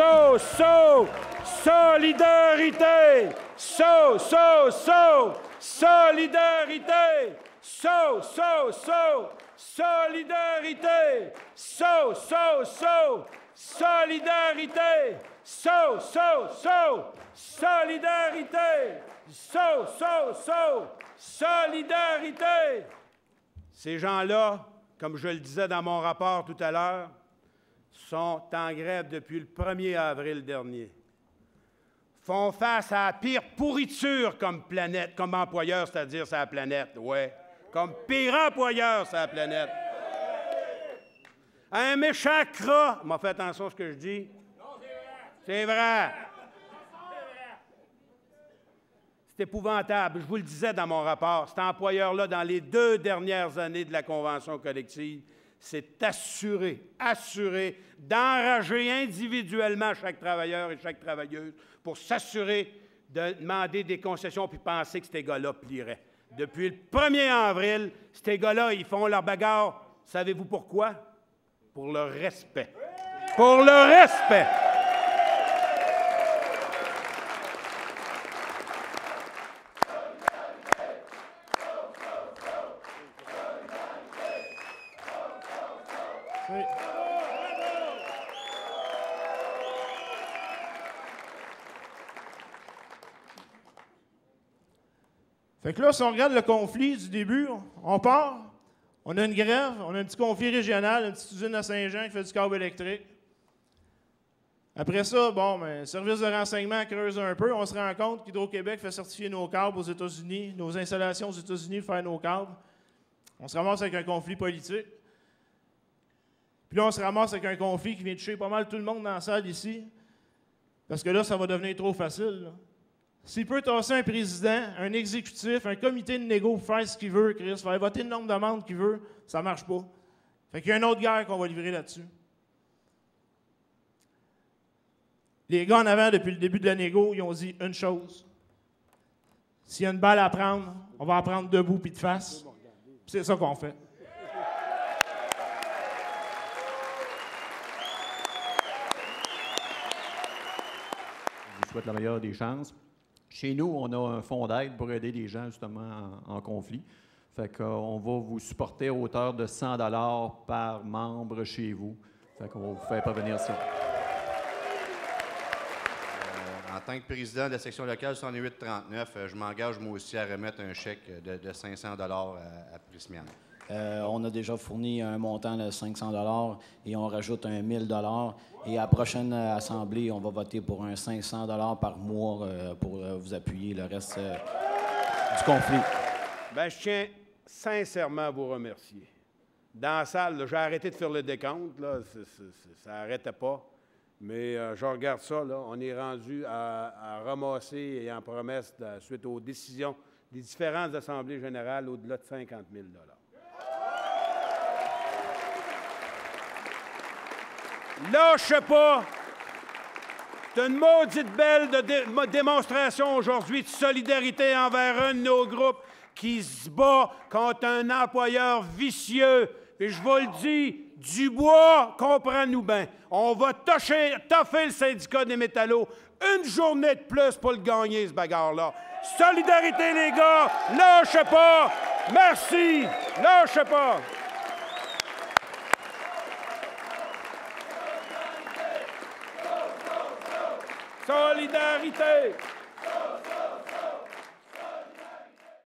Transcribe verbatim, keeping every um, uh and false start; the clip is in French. saut, saut, solidarité, saut, saut, saut, solidarité, saut, saut, saut, solidarité, saut, saut, saut, solidarité, saut, saut, saut, solidarité, saut, saut, saut, solidarité. Ces gens-là, comme je le disais dans mon rapport tout à l'heure, sont en grève depuis le premier avril dernier, font face à la pire pourriture comme planète, comme employeur, c'est-à-dire sur la planète, ouais, comme pire employeur sur la planète. Un méchant cra, m'a fait attention à ce que je dis. C'est vrai. C'est épouvantable. Je vous le disais dans mon rapport, cet employeur-là, dans les deux dernières années de la convention collective, c'est assuré, assuré d'enrager individuellement chaque travailleur et chaque travailleuse pour s'assurer de demander des concessions puis penser que ces gars-là plieraient. Depuis le premier avril, ces gars-là, ils font leur bagarre. Savez-vous pourquoi? Pour le respect. Pour le respect. Fait que là, si on regarde le conflit du début, on part, on a une grève, on a un petit conflit régional, une petite usine à Saint-Jean qui fait du câble électrique. Après ça, bon, ben, le service de renseignement creuse un peu, on se rend compte qu'Hydro-Québec fait certifier nos câbles aux États-Unis, nos installations aux États-Unis pour faire nos câbles. On se ramasse avec un conflit politique. Puis là, on se ramasse avec un conflit qui vient toucher pas mal tout le monde dans la salle ici, parce que là, ça va devenir trop facile, là. S'il peut tasser un président, un exécutif, un comité de négo pour faire ce qu'il veut, Chris, faire voter le nombre d'amendes qu'il veut, ça marche pas. Fait qu'il y a une autre guerre qu'on va livrer là-dessus. Les gars en avant, depuis le début de la négo, ils ont dit une chose. S'il y a une balle à prendre, on va la prendre debout puis de face. C'est ça qu'on fait. Je vous souhaite la meilleure des chances. Chez nous, on a un fonds d'aide pour aider les gens, justement, en, en conflit. Fait qu'on va vous supporter à hauteur de cent dollars par membre chez vous. Fait qu'on va vous faire parvenir ça. Euh, en tant que président de la section locale cent huit trente-neuf, je m'engage, moi aussi, à remettre un chèque de, de cinq cents dollars à, à Prysmian. Euh, on a déjà fourni un montant de cinq cents dollars et on rajoute un mille dollars. Et à la prochaine assemblée, on va voter pour un cinq cents dollars par mois euh, pour euh, vous appuyer le reste euh, du conflit. Bien, je tiens sincèrement à vous remercier. Dans la salle, j'ai arrêté de faire le décompte, là, c'est, c'est, ça n'arrêtait pas. Mais euh, je regarde ça, là, on est rendu à, à ramasser et en promesse de, suite aux décisions des différentes assemblées générales au-delà de cinquante mille dollars. Lâchez pas. C'est une maudite belle de dé démonstration aujourd'hui de solidarité envers un de nos groupes qui se bat contre un employeur vicieux. Et je vous le dis, Dubois, comprends-nous bien. On va toffer le syndicat des Métallos une journée de plus pour le gagner, ce bagarre-là. Solidarité, les gars! Lâchez pas! Merci! Lâchez pas! Solidarité!